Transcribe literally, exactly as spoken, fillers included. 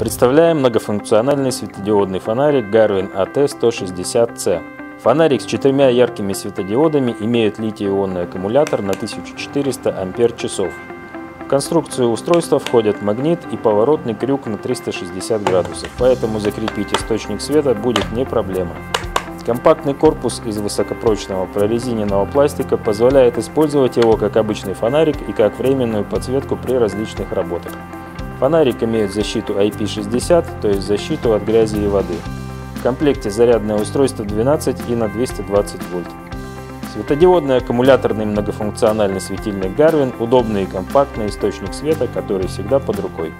Представляем многофункциональный светодиодный фонарик Garwin А Т сто шестьдесят С. Фонарик с четырьмя яркими светодиодами имеет литий-ионный аккумулятор на тысячу четыреста ампер-часов. В конструкцию устройства входят магнит и поворотный крюк на триста шестьдесят градусов, поэтому закрепить источник света будет не проблема. Компактный корпус из высокопрочного прорезиненного пластика позволяет использовать его как обычный фонарик и как временную подсветку при различных работах. Фонарик имеет защиту ай пи шестьдесят, то есть защиту от грязи и воды. В комплекте зарядное устройство двенадцать и на двести двадцать вольт. Светодиодный аккумуляторный многофункциональный светильник Garwin – удобный и компактный источник света, который всегда под рукой.